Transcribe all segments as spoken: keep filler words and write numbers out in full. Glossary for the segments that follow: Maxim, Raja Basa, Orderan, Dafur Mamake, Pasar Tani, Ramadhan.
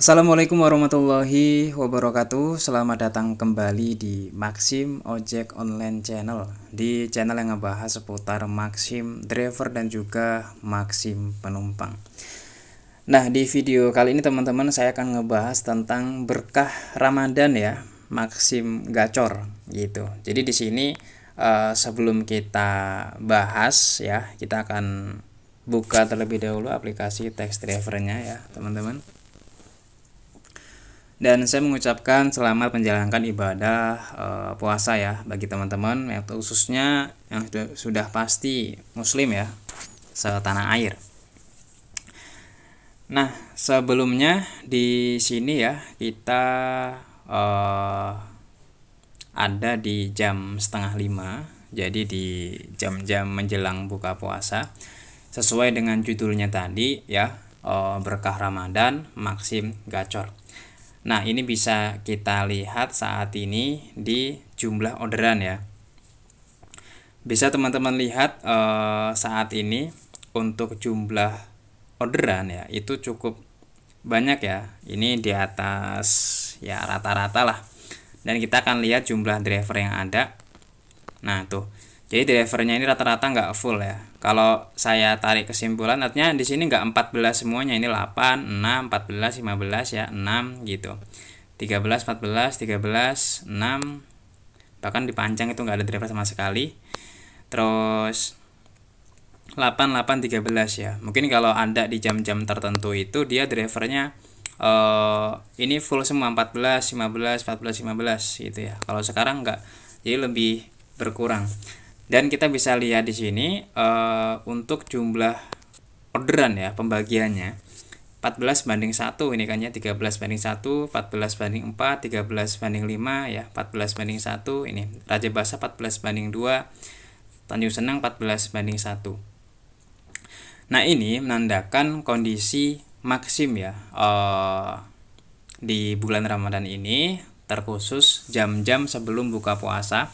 Assalamualaikum warahmatullahi wabarakatuh. Selamat datang kembali di Maxim Ojek Online Channel, di channel yang ngebahas seputar Maxim driver dan juga Maxim penumpang. Nah, di video kali ini teman-teman, saya akan ngebahas tentang berkah Ramadan ya, Maxim gacor gitu. Jadi di sini eh, sebelum kita bahas ya, kita akan buka terlebih dahulu aplikasi text drivernya ya teman-teman. Dan saya mengucapkan selamat menjalankan ibadah e, puasa ya bagi teman-teman, khususnya yang sudah, sudah pasti muslim ya, setanah air. Nah, sebelumnya di sini ya kita e, ada di jam setengah lima, jadi di jam-jam menjelang buka puasa. Sesuai dengan judulnya tadi ya, e, berkah Ramadan Maxim gacor. Nah, ini bisa kita lihat saat ini di jumlah orderan ya. Bisa teman-teman lihat eh, saat ini untuk jumlah orderan ya, itu cukup banyak ya. Ini di atas ya rata-rata lah. Dan kita akan lihat jumlah driver yang ada. Nah tuh, jadi drivernya ini rata-rata nggak full ya. Kalau saya tarik kesimpulan, artinya di sini nggak empat belas semuanya, ini delapan, enam, empat belas, lima belas ya, enam gitu. tiga belas, empat belas, tiga belas, enam, bahkan dipanjang itu nggak ada driver sama sekali. Terus delapan, delapan, tiga belas ya. Mungkin kalau ada di jam-jam tertentu itu dia drivernya eh, ini full semua, empat belas, lima belas, empat belas, lima belas gitu ya. Kalau sekarang nggak, jadi lebih berkurang. Dan kita bisa lihat di sini e, untuk jumlah orderan ya, pembagiannya empat belas banding satu ini kan ya, tiga belas banding satu, empat belas banding empat, tiga belas banding lima ya, empat belas banding satu ini. Raja Basa empat belas banding dua, Tanjung Senang empat belas banding satu. Nah, ini menandakan kondisi Maxim ya e, di bulan Ramadan ini, terkhusus jam-jam sebelum buka puasa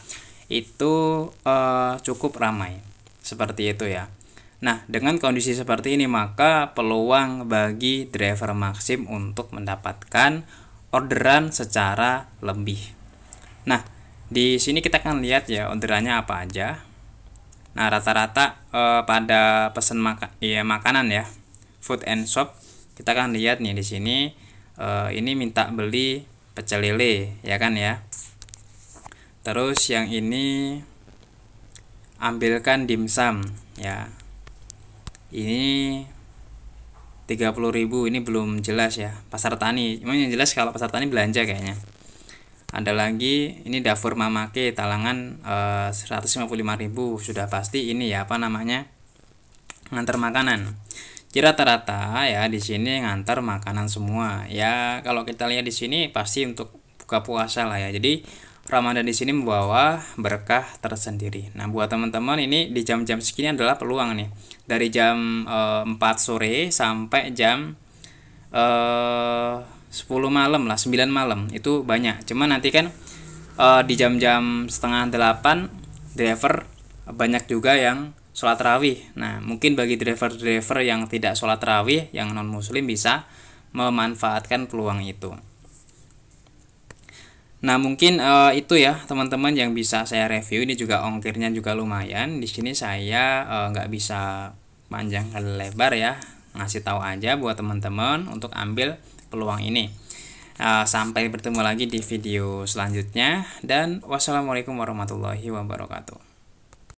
itu eh, cukup ramai seperti itu ya. Nah, dengan kondisi seperti ini maka peluang bagi driver Maxim untuk mendapatkan orderan secara lebih. Nah, di sini kita akan lihat ya orderannya apa aja. Nah, rata-rata eh, pada pesan maka ya, makanan ya, food and shop, kita akan lihat nih di sini eh, ini minta beli pecel lele ya kan ya. Terus yang ini ambilkan dimsum ya. Ini tiga puluh ribu, ini belum jelas ya. Pasar Tani, emang yang jelas kalau Pasar Tani belanja kayaknya. Ada lagi ini Dafur Mamake talangan eh, seratus lima puluh lima ribu, sudah pasti ini ya apa namanya? Ngantar makanan. Jadi rata-rata ya di sini ngantar makanan semua. Ya kalau kita lihat di sini pasti untuk buka puasa lah ya. Jadi Ramadan di sini membawa berkah tersendiri. Nah, buat teman-teman ini di jam-jam segini adalah peluang nih. Dari jam e, empat sore sampai jam e, sepuluh malam lah, sembilan malam itu banyak. Cuma nanti kan e, di jam-jam setengah delapan driver banyak juga yang sholat tarawih. Nah, mungkin bagi driver-driver yang tidak sholat tarawih, yang non muslim bisa memanfaatkan peluang itu. Nah, mungkin uh, itu ya teman-teman yang bisa saya review. Ini juga ongkirnya juga lumayan. Di sini saya nggak uh, bisa panjang kali lebar ya, ngasih tahu aja buat teman-teman untuk ambil peluang ini. Uh, sampai bertemu lagi di video selanjutnya, dan wassalamualaikum warahmatullahi wabarakatuh.